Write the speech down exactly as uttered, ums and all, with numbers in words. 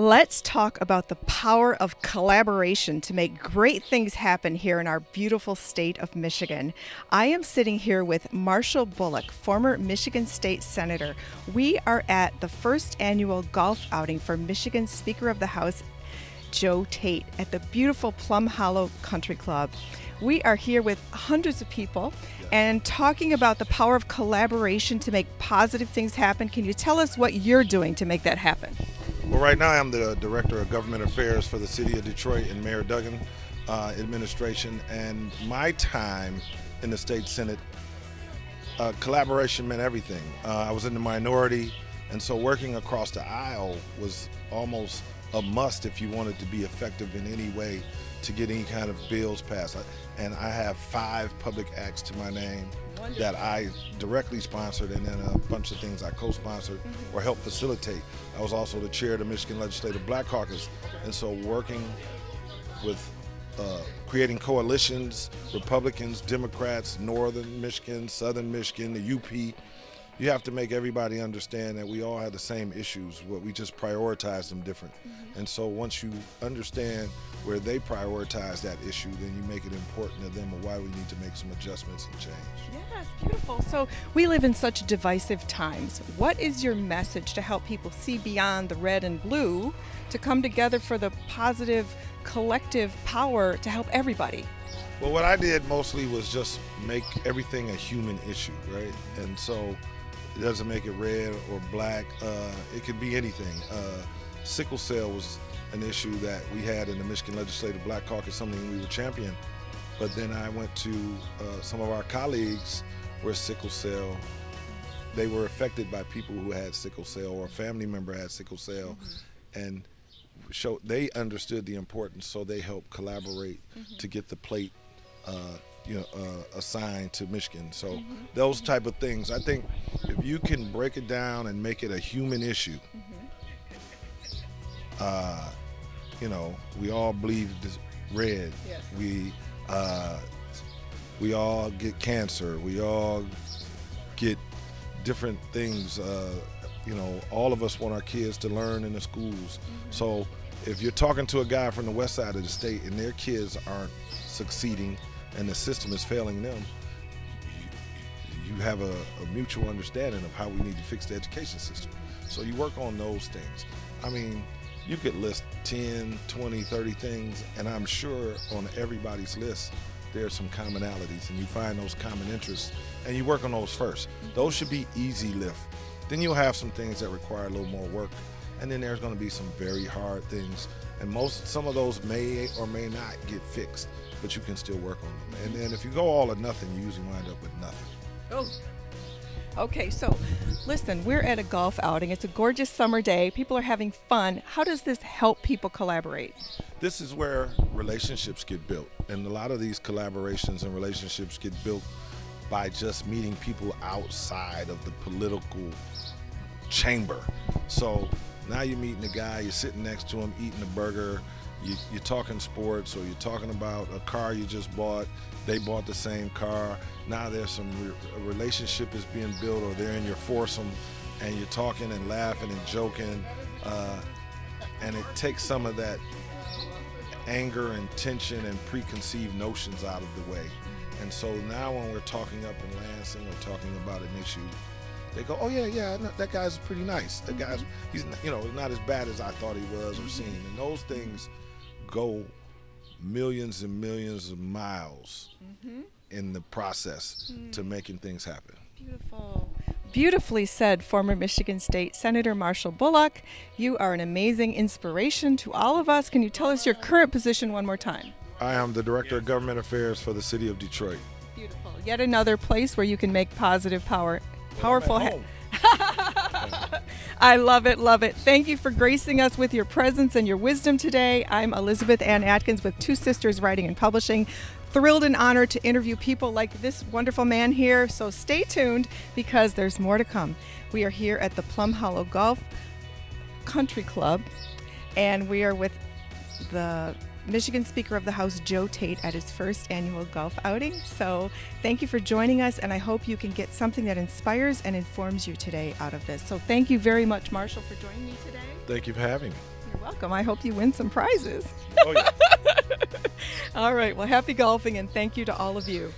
Let's talk about the power of collaboration to make great things happen here in our beautiful state of Michigan. I am sitting here with Marshall Bullock, former Michigan State Senator. We are at the first annual golf outing for Michigan Speaker of the House, Joe Tate, at the beautiful Plum Hollow Country Club. We are here with hundreds of people and talking about the power of collaboration to make positive things happen. Can you tell us what you're doing to make that happen? Well, right now I'm the Director of Government Affairs for the City of Detroit and Mayor Duggan uh, administration, and my time in the State Senate, uh, collaboration meant everything. Uh, I was in the minority, and so working across the aisle was almost a must if you wanted to be effective in any way to get any kind of bills passed. And I have five public acts to my name Wonderful. That I directly sponsored, and then a bunch of things I co-sponsored mm-hmm. or helped facilitate. I was also the chair of the Michigan Legislative Black Caucus, and so working with uh, creating coalitions, Republicans, Democrats, Northern Michigan, Southern Michigan, the U P, you have to make everybody understand that we all have the same issues, but we just prioritize them different. Mm-hmm. And so once you understand where they prioritize that issue, then you make it important to them of why we need to make some adjustments and change. Yes, beautiful. So we live in such divisive times. What is your message to help people see beyond the red and blue to come together for the positive collective power to help everybody? Well, what I did mostly was just make everything a human issue, right? And so it doesn't make it red or black. Uh, it could be anything. Uh, sickle cell was an issue that we had in the Michigan Legislative Black Caucus, something we were championing. But then I went to uh, some of our colleagues where sickle cell, they were affected by people who had sickle cell or a family member had sickle cell. Mm-hmm. And so they understood the importance, so they helped collaborate mm-hmm. to get the plate uh, you know, uh, assigned to Michigan. So mm-hmm. those type of things. I think if you can break it down and make it a human issue, mm-hmm. uh, you know, we all bleed red. Yes. We uh, we all get cancer. We all get different things. Uh, you know, all of us want our kids to learn in the schools. Mm-hmm. So if you're talking to a guy from the west side of the state and their kids aren't succeeding, and the system is failing them, you, you have a, a mutual understanding of how we need to fix the education system. So you work on those things. I mean, you could list ten, twenty, thirty things, and I'm sure on everybody's list, there's some commonalities, and you find those common interests, and you work on those first. Those should be easy lift. Then you'll have some things that require a little more work, and then there's gonna be some very hard things, and most, some of those may or may not get fixed, but you can still work on them. And then if you go all or nothing, you usually wind up with nothing. Oh, okay, so listen, we're at a golf outing. It's a gorgeous summer day. People are having fun. How does this help people collaborate? This is where relationships get built. And a lot of these collaborations and relationships get built by just meeting people outside of the political chamber. So now you're meeting a guy, you're sitting next to him, eating a burger, You, you're talking sports, or you're talking about a car you just bought. They bought the same car. Now there's some re a relationship is being built, or they're in your foursome, and you're talking and laughing and joking, uh, and it takes some of that anger and tension and preconceived notions out of the way. And so now when we're talking up in Lansing or talking about an issue, they go, oh yeah, yeah, no, that guy's pretty nice. That guy's, he's, you know, not as bad as I thought he was or seen. And those things go millions and millions of miles mm-hmm. in the process mm. to making things happen. Beautiful. Beautifully said, former Michigan State Senator Marshall Bullock. You are an amazing inspiration to all of us. Can you tell us your current position one more time? I am the Director of Government Affairs for the City of Detroit. Beautiful. Yet another place where you can make positive power. Powerful. Well, I love it, love it. Thank you for gracing us with your presence and your wisdom today. I'm Elizabeth Ann Atkins with Two Sisters Writing and Publishing. Thrilled and honored to interview people like this wonderful man here. So stay tuned, because there's more to come. We are here at the Plum Hollow Golf Country Club, and we are with the Michigan Speaker of the House, Joe Tate, at his first annual golf outing. So thank you for joining us, and I hope you can get something that inspires and informs you today out of this. So thank you very much, Marshall, for joining me today. Thank you for having me. You're welcome. I hope you win some prizes. Oh, yeah. All right. Well, happy golfing, and thank you to all of you.